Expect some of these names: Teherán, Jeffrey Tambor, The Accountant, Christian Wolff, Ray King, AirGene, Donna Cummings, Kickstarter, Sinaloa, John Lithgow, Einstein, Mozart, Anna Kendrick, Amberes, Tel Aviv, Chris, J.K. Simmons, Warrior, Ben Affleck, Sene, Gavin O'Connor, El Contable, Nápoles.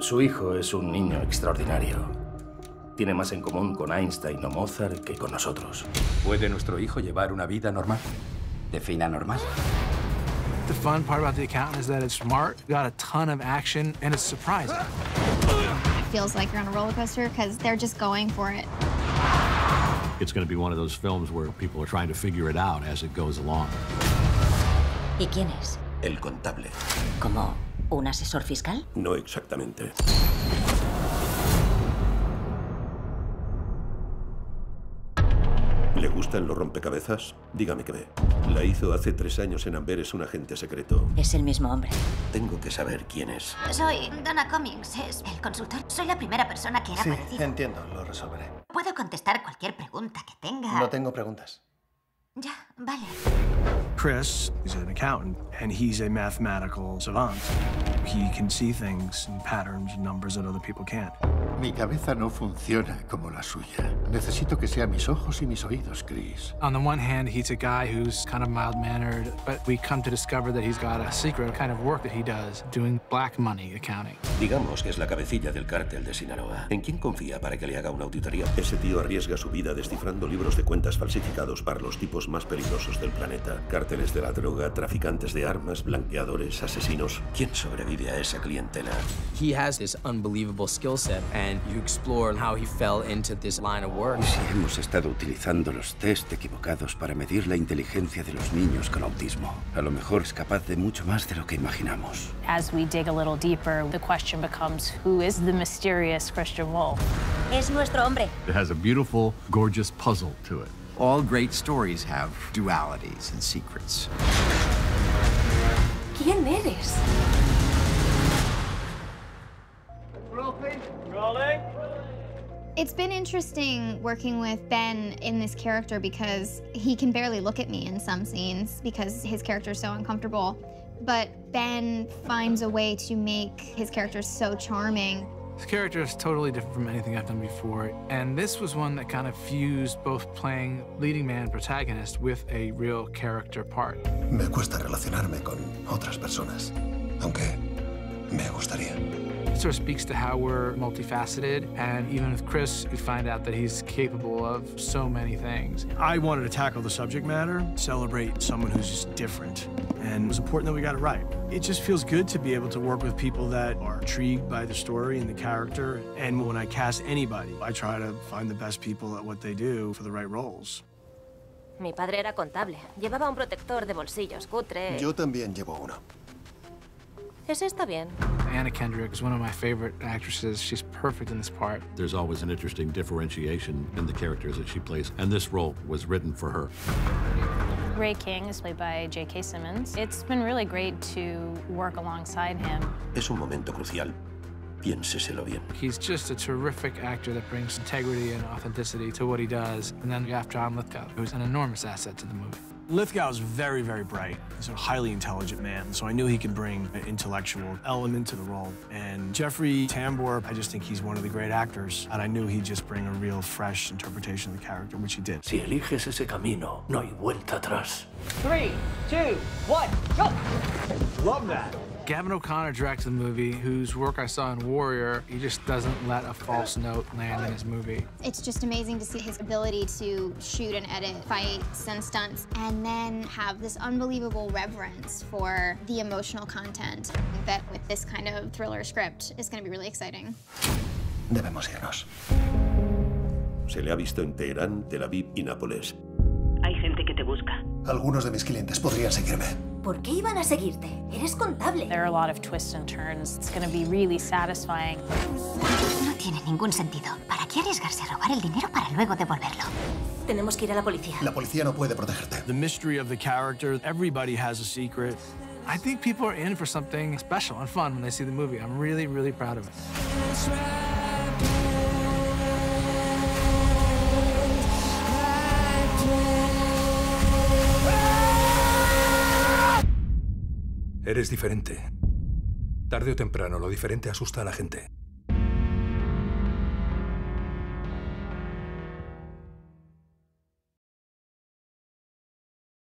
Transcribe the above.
Su hijo es un niño extraordinario. Tiene más en común con Einstein o Mozart que con nosotros. ¿Puede nuestro hijo llevar una vida normal? ¿Defina normal? The fun part about The Accountant is that it's smart, got a ton of action, and it's surprising. It feels like you're on a roller coaster because they're just going for it. It's going to be one of those films where people are trying to figure it out as it goes along. ¿Y quién es? El contable. ¿Como un asesor fiscal? No exactamente. ¿Le gustan los rompecabezas? Dígame qué ve. La hizo hace 3 años en Amberes un agente secreto. Es el mismo hombre. Tengo que saber quién es. Soy Donna Cummings, es el consultor. Soy la primera persona que ha aparecido. Sí, entiendo, lo resolveré. Puedo contestar cualquier pregunta que tenga. No tengo preguntas. Ya, vale. Chris is an accountant, and he's a mathematical savant. He can see things and patterns and numbers that other people can't. Mi cabeza no funciona como la suya. Necesito que sea mis ojos y mis oídos, Chris. On the one hand, he's a guy who's kind of mild-mannered, but we come to discover that he's got a secret kind of work that he does, doing black money accounting. Digamos que es la cabecilla del cártel de Sinaloa. ¿En quién confía para que le haga una auditoría? Ese tío arriesga su vida descifrando libros de cuentas falsificados para los tipos más peligrosos del planeta. Cárteles de la droga, traficantes de armas, blanqueadores, asesinos. ¿Quién sobrevive a esa clientela? He has this unbelievable skill set, and you explore how he fell into this line of work. ¿Y si hemos estado utilizando los test equivocados para medir la inteligencia de los niños con autismo? A lo mejor es capaz de mucho más de lo que imaginamos. As we dig a little deeper, the question becomes, who is the mysterious Christian Wolff? Es nuestro hombre. It has a beautiful, gorgeous puzzle to it. All great stories have dualities and secrets. ¿Quién eres? Rolling. It's been interesting working with Ben in this character because he can barely look at me in some scenes because his character is so uncomfortable. But Ben finds a way to make his character so charming. This character is totally different from anything I've done before, and this was one that kind of fused both playing leading man protagonist with a real character part. Me cuesta relacionarme con otras personas, aunque me gustaría. It sort of speaks to how we're multifaceted, and even with Chris, you find out that he's capable of so many things. I wanted to tackle the subject matter, celebrate someone who's just different, and it was important that we got it right. It just feels good to be able to work with people that are intrigued by the story and the character. And when I cast anybody, I try to find the best people at what they do for the right roles. Mi padre era contable. Llevaba un protector de bolsillos cutre. Yo también llevo uno. Ese está bien. Anna Kendrick is one of my favorite actresses. She's perfect in this part. There's always an interesting differentiation in the characters that she plays, and this role was written for her. Ray King is played by J.K. Simmons. It's been really great to work alongside him. Es un momento crucial. Piénseselo bien. He's just a terrific actor that brings integrity and authenticity to what he does. And then you have John Lithgow, who's an enormous asset to the movie. Lithgow is very, very bright. He's a highly intelligent man, so I knew he could bring an intellectual element to the role. And Jeffrey Tambor, I just think he's one of the great actors, and I knew he'd just bring a real fresh interpretation of the character, which he did. Si eliges ese camino, no hay vuelta atrás. 3, 2, 1, go! Love that. Gavin O'Connor directed the movie, whose work I saw in Warrior. He just doesn't let a false note land in his movie. It's just amazing to see his ability to shoot and edit fights and stunts, and then have this unbelievable reverence for the emotional content that with this kind of thriller script is going to be really exciting. Debemos irnos. Se le ha visto en Teherán, Tel Aviv y Nápoles. Hay gente que te busca. Algunos de mis clientes podrían seguirme. ¿Por qué iban a seguirte? Eres contable. There are a lot of twists and turns. It's going to be really satisfying. No tiene ningún sentido. ¿Para qué arriesgarse a robar el dinero para luego devolverlo? Tenemos que ir a la policía. La policía no puede protegerte. The mystery of the character. Everybody has a secret. I think people are in for something special and fun when they see the movie. I'm really, really proud of it. Eres diferente. Tarde o temprano, lo diferente asusta a la gente.